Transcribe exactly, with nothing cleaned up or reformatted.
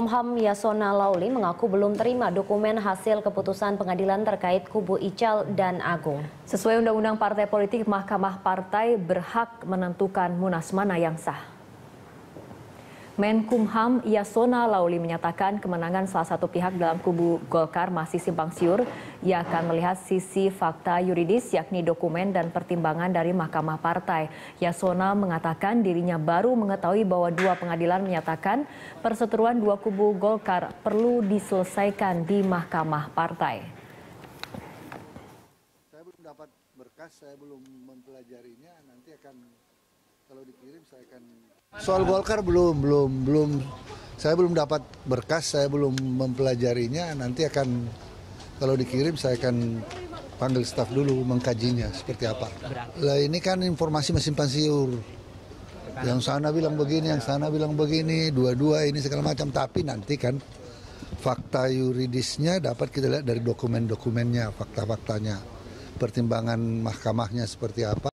Menkumham Yasonna Laoly mengaku belum terima dokumen hasil keputusan pengadilan terkait kubu Ical dan Agung. Sesuai Undang-Undang Partai Politik, Mahkamah Partai berhak menentukan munas mana yang sah. Menkumham Yasonna Laoly menyatakan kemenangan salah satu pihak dalam kubu Golkar masih simpang siur. Ia akan melihat sisi fakta yuridis, yakni dokumen dan pertimbangan dari Mahkamah Partai. Yasonna mengatakan dirinya baru mengetahui bahwa dua pengadilan menyatakan perseteruan dua kubu Golkar perlu diselesaikan di Mahkamah Partai. Saya belum dapat berkas, saya belum mempelajarinya, nanti akan kalau dikirim saya akan. Soal Golkar belum, belum, belum. Saya belum dapat berkas, saya belum mempelajarinya, nanti akan kalau dikirim saya akan panggil staf dulu mengkajinya seperti apa. Lah ini kan informasi masih simpang siur. Yang sana bilang begini, yang sana bilang begini, dua-dua ini segala macam. Tapi nanti kan fakta yuridisnya dapat kita lihat dari dokumen-dokumennya, fakta-faktanya, pertimbangan mahkamahnya seperti apa.